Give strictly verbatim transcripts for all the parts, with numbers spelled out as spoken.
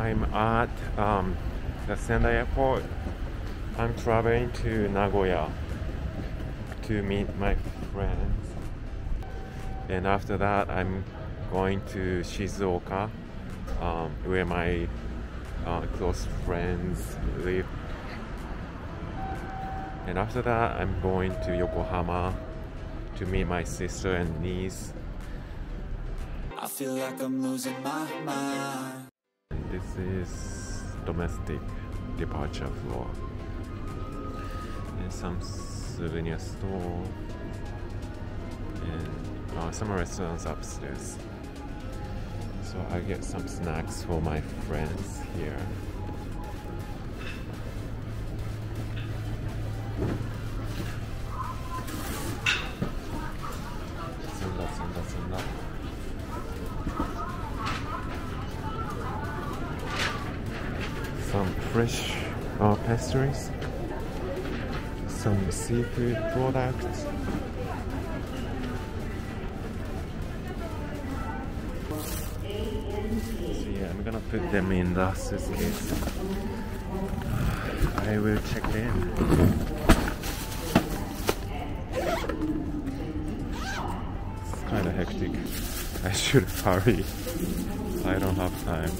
I'm at um, the Sendai airport. I'm traveling to Nagoya to meet my friends. And after that, I'm going to Shizuoka, um, where my uh, close friends live. And after that, I'm going to Yokohama to meet my sister and niece. I feel like I'm losing my mind. And this is domestic departure floor. And some souvenir store. And uh, some restaurants upstairs. So I get some snacks for my friends here. Some fresh uh, pastries, some seafood products. So yeah, I'm gonna put them in the suitcase. I will check in. It's kind of hectic. I should hurry. I don't have time.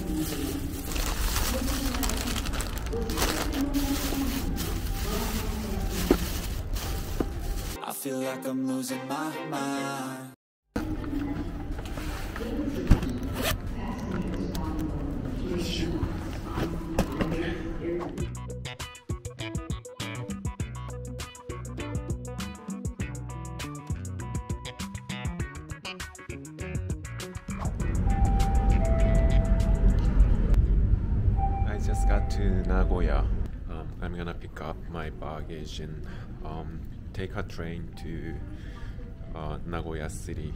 I feel like I'm losing my mind. Just got to Nagoya. Um, I'm gonna pick up my baggage and um, take a train to uh, Nagoya City.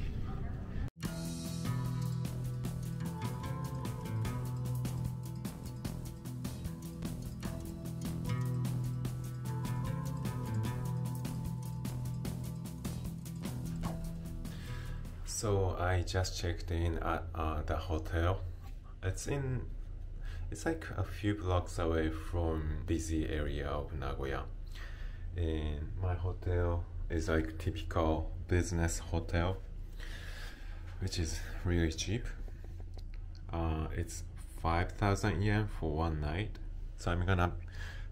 So I just checked in at uh, the hotel. It's in It's like a few blocks away from busy area of Nagoya, and my hotel is like typical business hotel, which is really cheap. Uh, it's five thousand yen for one night, so I'm gonna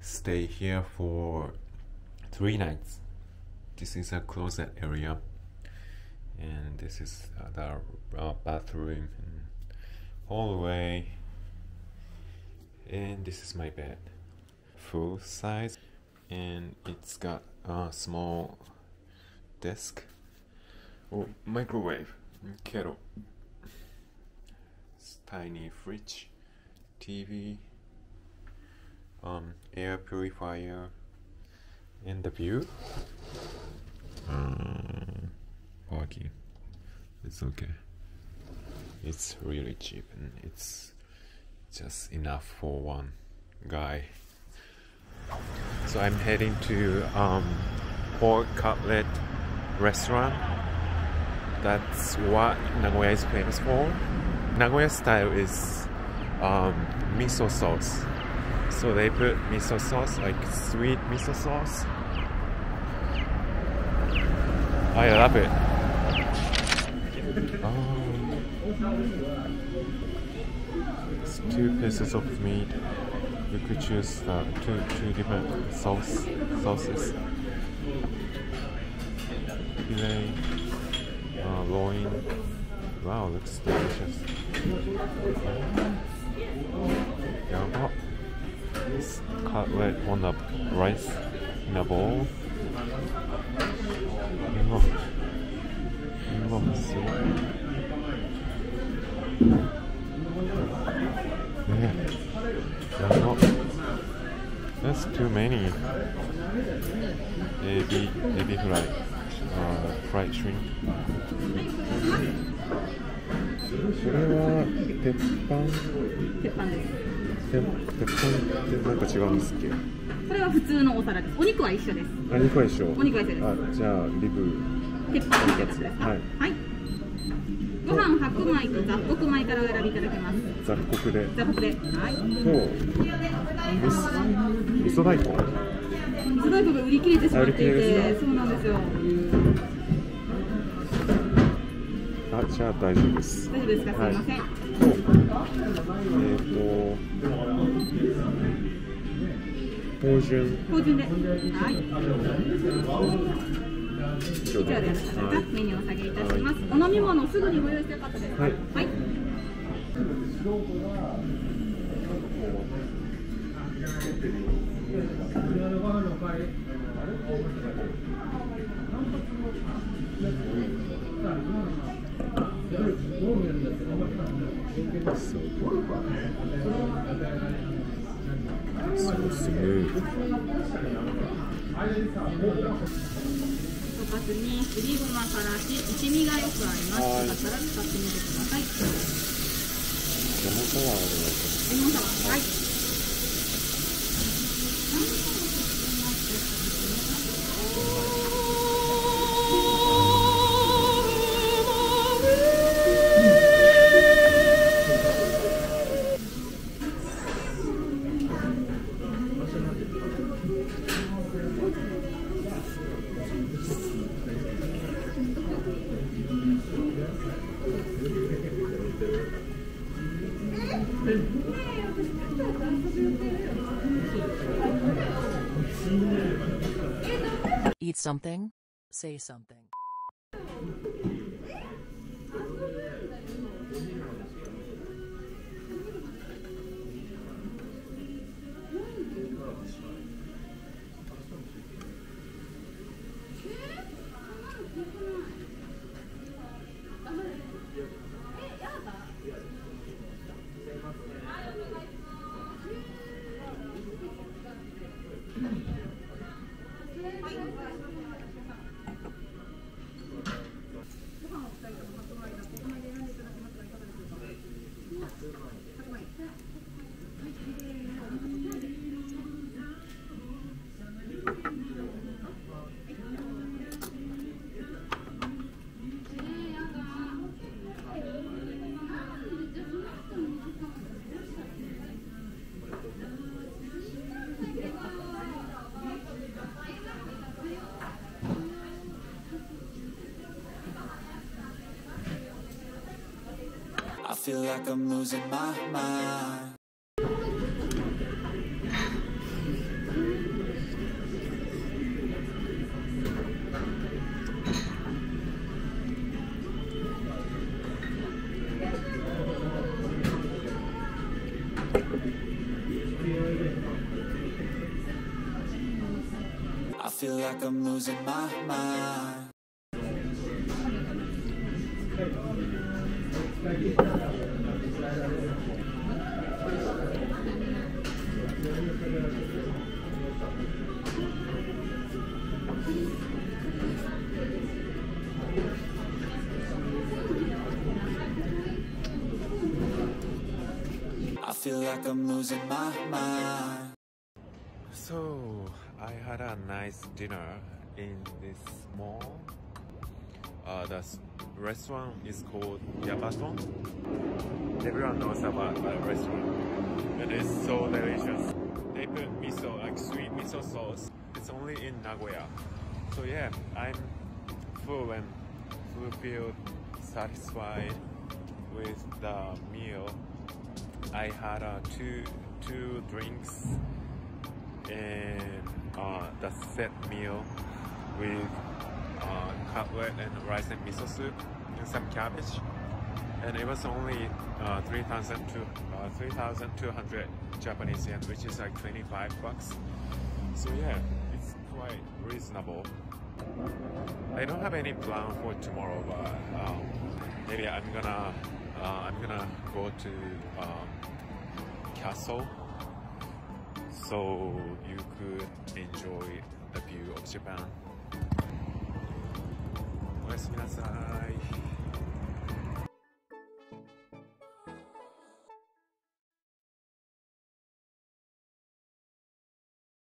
stay here for three nights. This is a closet area, and this is the uh, bathroom and hallway. And this is my bed, full size, and it's got a small desk, oh, microwave, kettle, tiny fridge, T V, um, air purifier, and the view. Um, parking, it's okay. It's really cheap, and it's just enough for one guy. So I'm heading to um, pork cutlet restaurant. That's what Nagoya is famous for. Nagoya style is um, miso sauce. So they put miso sauce, like sweet miso sauce. I love it. Oh. It's two pieces of meat. You could choose uh, two two different sauce sauces. Filet, uh, loin. Wow, looks delicious. Yeah, this cutlet on the rice in a bowl. Mm-hmm. Yeah. They're not, that's too many. Ebi, ebi fry, uh, fried shrimp. This is a ご飯白米と雑穀米からお選びいただけます。雑穀で。雑穀で。はい。味噌大根。味噌大根が売り切れてしまっていて、そうなんですよ。あ、じゃあ大丈夫です。大丈夫ですか。すみません。えっと。芳醇。芳醇で。はい。以上です。メニューをお下げいたします。お飲み物すぐにご用意してよかったです。はい。はい。そうですね。おかつにすりごまからし、一味がよく合います。だから使ってみてください。レモンサワーです。レモンサワー。はい。Eat something, say something. I feel like I'm losing my mind. そう、I had a nice dinner in this mall. Uh, the restaurant is called Yabaton. Everyone knows about that restaurant. It is so delicious. They put miso, like sweet miso sauce. It's only in Nagoya. So yeah, I'm full and fulfilled, satisfied with the meal. I had uh, two two drinks and uh, the set meal with uh, cutlet and rice and miso soup and some cabbage, and it was only uh, three thousand two hundred Japanese yen, which is like twenty-five bucks. So yeah, it's quite reasonable. I don't have any plan for tomorrow, but um, maybe I'm gonna Uh, I'm gonna go to um, castle, so you could enjoy the view of Japan. おやすみなさい。